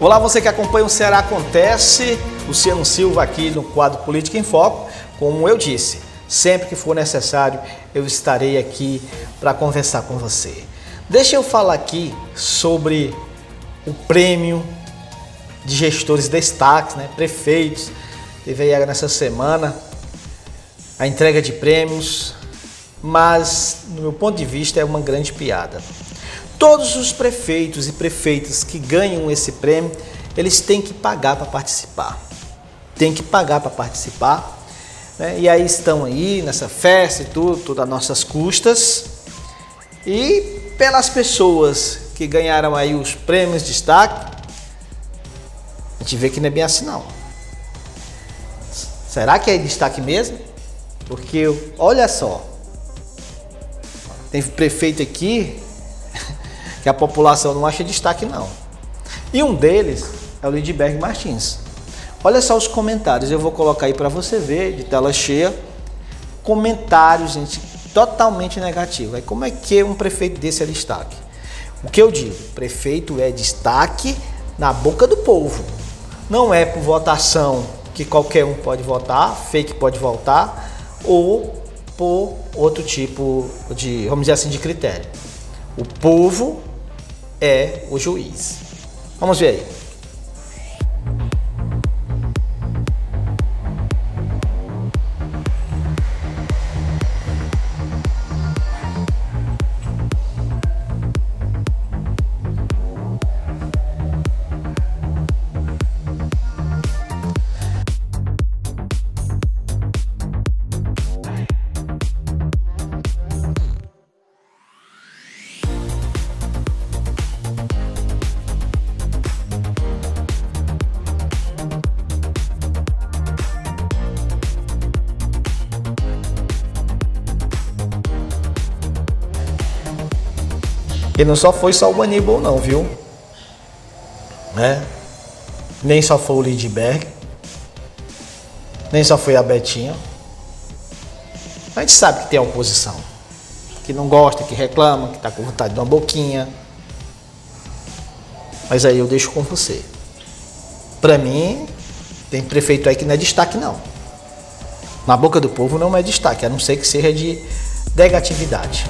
Olá, você que acompanha o Ceará Acontece, Luciano Silva aqui no quadro Política em Foco. Como eu disse, sempre que for necessário, eu estarei aqui para conversar com você. Deixa eu falar aqui sobre o prêmio de gestores destaques, né? Prefeitos. Teve aí nessa semana a entrega de prêmios, mas, do meu ponto de vista, é uma grande piada. Todos os prefeitos e prefeitas que ganham esse prêmio, eles têm que pagar para participar. Tem que pagar para participar, né? E aí estão aí nessa festa e tudo às nossas custas. E pelas pessoas que ganharam aí os prêmios de destaque, a gente vê que não é bem assim não. Será que é destaque mesmo? Porque, olha só, tem prefeito aqui que a população não acha destaque não. E um deles é o Lindeberg Martins. Olha só os comentários, eu vou colocar aí para você ver, de tela cheia, comentários, gente, totalmente negativo. Aí como é que um prefeito desse é destaque? O que eu digo? Prefeito é destaque na boca do povo. Não é por votação que qualquer um pode votar, fake pode votar, ou por outro tipo de, vamos dizer assim, de critério. O povo é o juiz. Vamos ver aí. E não só foi só o Aníbal não, viu? Né? Nem só foi o Lidberg. Nem só foi a Betinha. A gente sabe que tem a oposição. Que não gosta, que reclama, que tá com vontade de uma boquinha. Mas aí eu deixo com você. Pra mim, tem prefeito aí que não é destaque não. Na boca do povo não é destaque, a não ser que seja de negatividade.